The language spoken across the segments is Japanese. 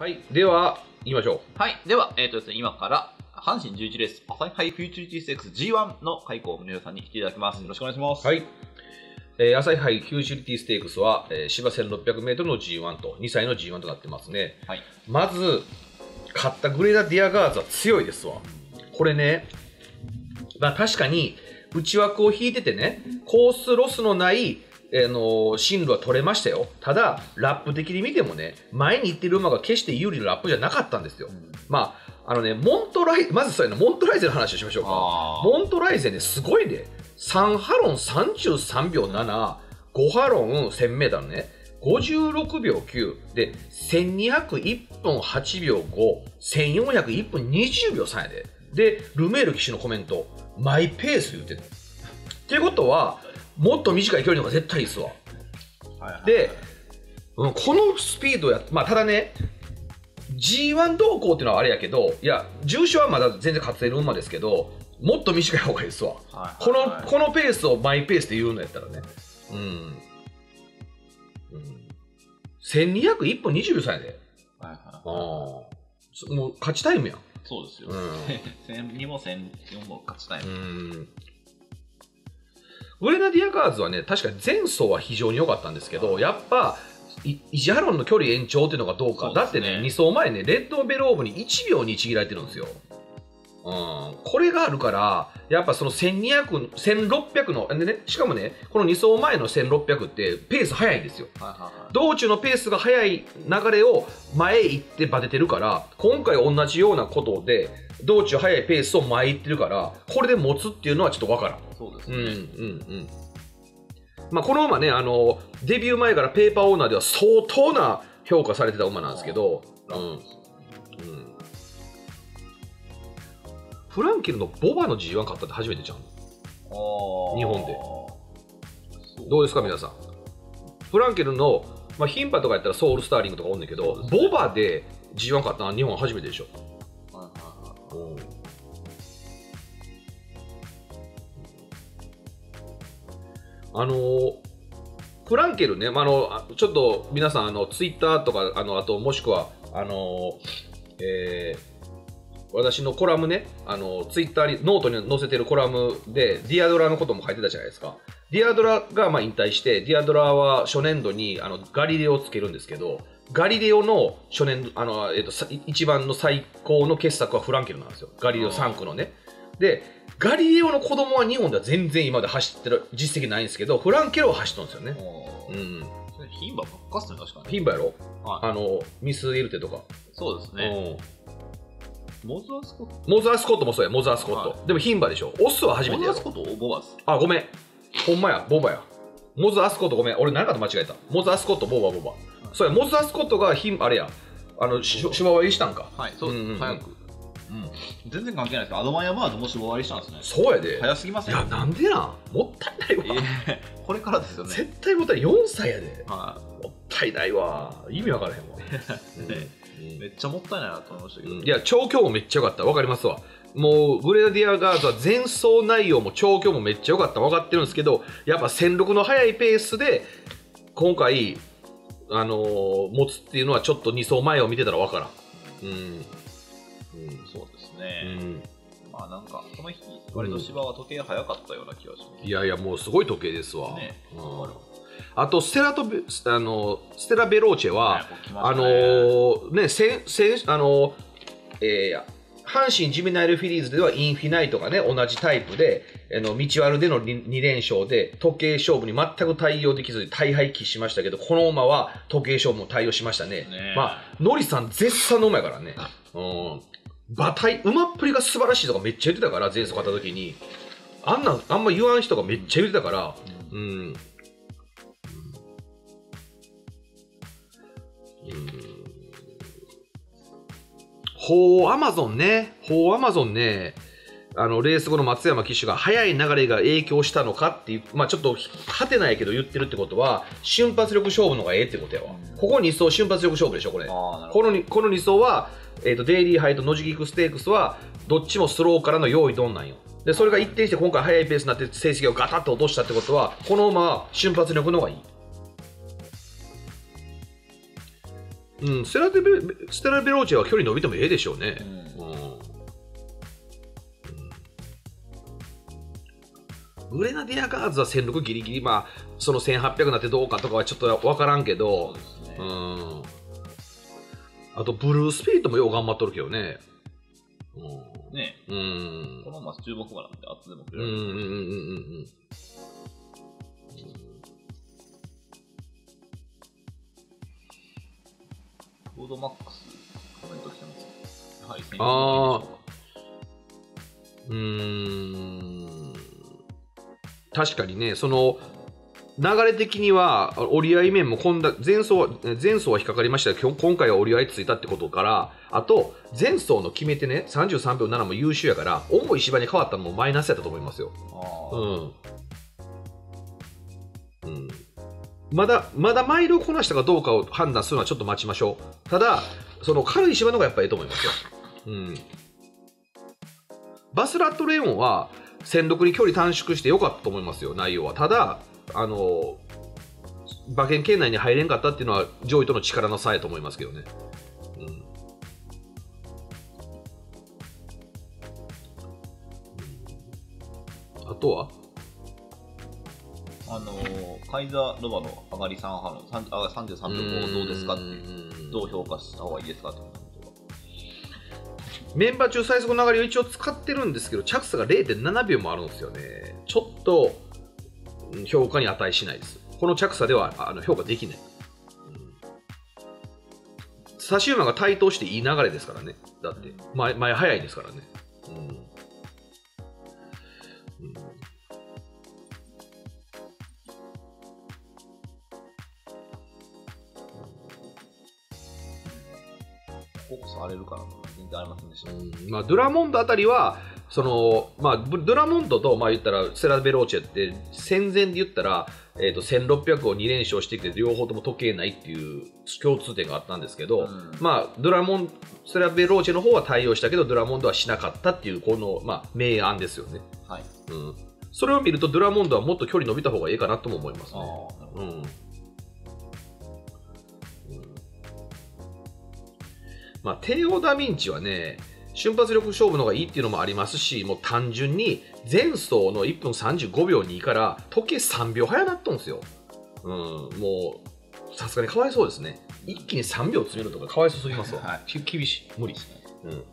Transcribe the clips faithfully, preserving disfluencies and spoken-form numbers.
はい、では行きましょう。はい、では、えーとですね、今から阪神じゅういちレース朝日杯フューチュリティステークス ジーワン の開講を皆さんに来ていただきます。よろしくお願いします。はい、えー、朝日杯フューチュリティステークスは、えー、芝 せんろっぴゃくメートル の ジーワン とにさいの ジーワン となってますね。はい、まず勝ったグレーダーディアガーズは強いですわ。これね、まあ、確かに内枠を引いててね、コースロスのないあの進路は取れましたよ。ただラップ的に見てもね、前に行ってる馬が決して有利なラップじゃなかったんですよ。うん、まああのね、モントライまずそういうのモントライゼの話をしましょうか。モントライゼね、すごいね。さんハロンさんじゅうさんびょうなな、ごハロンせんメートルのねごじゅうろくびょうきゅうで、せんにひゃくいっぷんはちびょうご、せんよんひゃくいっぷんにじゅうびょうさんやで。でルメール騎手のコメント、マイペース言ってるっていうことはもっと短い距離の方が絶対いいですわ。で、うん、このスピードや、まあ、ただね ジーワン 同行っていうのはあれやけど、いや重賞はまだ全然勝てる馬ですけど、もっと短い方がいいですわ。このこのペースをマイペースで言うのやったらね、うん、うん、せんにひゃくいっぷんにじゅうびょうさんやで、はいはい、もう勝ちタイムやん。そうですよ、うん、せんにもせんよんも勝ちタイム。うん、グレナディアガーズはね、確かに前走は非常に良かったんですけど、やっぱイジハロンの距離延長っていうのがどうか。う、ね、だってね、に走前ね、レッドベローブにいちびょうにちぎられてるんですよ。うん、これがあるからやっぱそのせんにひゃく、せんろっぴゃくので、ね、しかもね、このに走前のせんろっぴゃくってペース速いんですよ。道中のペースが速い流れを前行ってバテてるから、今回同じようなことで道中速いペースを前行ってるから、これで持つっていうのはちょっと分からん。そうですね、うんうんうん、まあ、この馬ね、あのデビュー前からペーパーオーナーでは相当な評価されてた馬なんですけど、フランケルのボバの ジーワン 買ったって初めてじゃん、日本で。どうですか皆さん、フランケルの、まあ、牝馬とかやったらソウルスターリングとかおんねんけど、ね、ボバで ジーワン 買ったのは日本初めてでしょ。あのー、フランケルね、まあ、あのちょっと皆さんあのツイッターとか、あのあともしくはあのーえー私のコラムね、あのツイッターにノートに載せてるコラムでディアドラのことも書いてたじゃないですか。ディアドラがまあ引退して、ディアドラは初年度にあのガリレオをつけるんですけど、ガリレオの初年度あの、えっと、一番の最高の傑作はフランケルなんですよ。ガリレオさんくのね。でガリレオの子供は日本では全然今まで走ってる実績ないんですけど、フランケルは走ったんですよね。牝馬ばっかっすね、確かに。牝馬やろ、はい、あのミス・エルテとか。そうですね、モズアスコット、モズアスコットもそうや、モズアスコット、はい、でも牝馬でしょ。オスは初めてやろ。モズアスコットボバです。あ、ごめん、ほんまや、ボバや。モズアスコット、ごめん、俺何かと間違えた。モズアスコット、ボバ、ボバ、はい、そうや、モズアスコットが牝馬あれや、あの芝割りしたんか。はい、そうです、うんうん、早く、うん、全然関係ないですけど、アドマイヤバードも芝割りしたんですね。そうやで、早すぎますね。いや、なんでなん、もったいないわ、えー、これからですよね、絶対もったいない。よんさいやで、はい、もったいないわ、意味わからへんわ。めっちゃもったいないなと思いましたけど、うん、いや調教もめっちゃ良かった、分かりますわ。もうグレナディアガーズは前走内容も調教もめっちゃ良かった、分かってるんですけど、やっぱせんろくの速いペースで今回、あのー、持つっていうのはちょっとに走前を見てたら分からん。うん、うん、そうですね、うん、まあなんかこの日割と芝は時計早かったような気がします、うん、いやいや、もうすごい時計ですわ、ね、うん、あとステラとあのステラベローチェは、あのね、せせあの、えー、阪神ジュビナイルフィリーズではインフィナイトがね、同じタイプで、あの道悪での 2, 2連勝で時計勝負に全く対応できずに大敗喫しましたけど、この馬は時計勝負も対応しましたね。ね、まあノリさん絶賛の馬やからね、うん、馬体馬っぷりが素晴らしいとかめっちゃ言ってたから、前走買った時にあんなあんま言わん人がめっちゃ言ってたから、うん。うんホーアマゾンね、ホーアマゾンね、あのレース後の松山騎手が速い流れが影響したのかっていう、まあ、ちょっとはてないけど言ってるってことは、瞬発力勝負の方がええってことやわ。ここに走瞬発力勝負でしょこれ。このこのに走は、えー、とデイリー杯とノジギクステークスはどっちもスローからの用意どんなんよ。でそれが一転して今回速いペースになって成績をガタッと落としたってことは、この馬は瞬発力の方がいい。うん、ステラデベ、ステラベローチェは距離伸びてもええでしょうね。うんうん、グレナディアガーズはせんろっぴゃくギリギリ、まあ、そのせんはっぴゃくになってどうかとかはちょっと分からんけど、う、ね、うん、あとブルースピリットもよう頑張っとるけどね。うん、ね、うん、このまま注目がなんてあってでもくれる。うんうんうんうんうん。ロードマックスコメントしてます。はい、あー、うーん、確かにね、その流れ的には折り合い面もこんだ、前走は前走は引っかかりましたけど今回は折り合いついたってことから、あと前走の決めてねさんじゅうさんびょうななも優秀やから、重い芝に変わったのもマイナスやったと思いますよ。うん、うん、まだまだマイルをこなしたかどうかを判断するのはちょっと待ちましょう。ただその軽い芝の方がやっぱりいいと思いますよ。うん、バスラットレオンはせんろっぴゃくに距離短縮して良かったと思いますよ、内容は。ただあの馬券圏内に入れんかったっていうのは上位との力の差やと思いますけどね。うん、あとはあのー、カイザーロバの上がりさん派のさんじゅうさんびょうごどうですかっていう、どう評価した方がいいですかってことは、メンバー中最速の上がりを一応使ってるんですけど、着差が れいてんななびょうもあるんですよね。ちょっと評価に値しないです、この着差では。あの評価できない。差し馬が台頭していい流れですからね、だって前、前早いですからね。うんフォークス荒れるから全然ありませんでした。うん、まあ、ドゥラモンドあたりはその、まあ、ドゥラモンドと、まあ、言ったらセラベローチェって戦前で言ったら、えー、とせんろっぴゃくをに連勝してきて両方とも時計ないっていう共通点があったんですけど、うん、まあ、ドゥラモンセラベローチェの方は対応したけどドゥラモンドはしなかったっていうこの、まあ、明暗ですよね。はい、うん、それを見るとドゥラモンドはもっと距離伸びた方がいいかなとも思いますね。あ、うんまあ、帝王ダヴィンチはね瞬発力勝負の方がいいっていうのもありますし、もう単純に前走のいっぷんさんじゅうごびょうにから時計さんびょう早なったんですよ。うん、もうさすがにかわいそうですね。一気にさんびょう詰めるとかかわいそうすぎますわ。はい、厳しい、無理ですね。うん、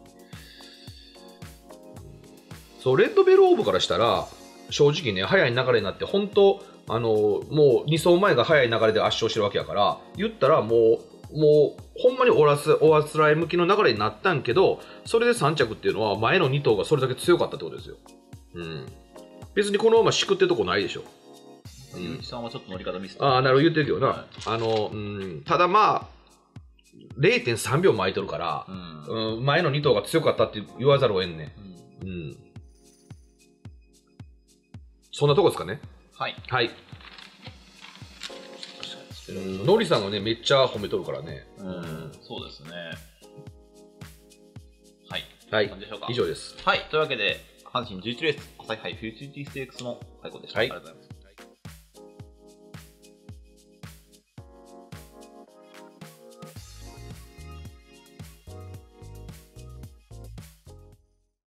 そうレッドベルオーブからしたら正直ね早い流れになって本当あのもうに走前が早い流れで圧勝してるわけやから言ったらもう。もうほんまにおあつらい向きの流れになったんけど、それでさん着っていうのは前のに頭がそれだけ強かったってことですよ。うん、別にこのまましくってとこないでしょ。ゆういちさんはちょっと乗り方ミスった。ああ、なるほど、言ってるけどな。はい、あのうん、ただまあ れいてんさんびょう巻いとるから、うんうん、前のに頭が強かったって言わざるをえんね。うんうん、そんなとこですかね。はい、はい、うん、ノリさんがねめっちゃ褒めとるからね。うん、うん、そうですね。はい、はい、以上です。はい、というわけで阪神じゅういちレース朝日杯フューチュリティステークスの最後でした。はい、ありがとうございます。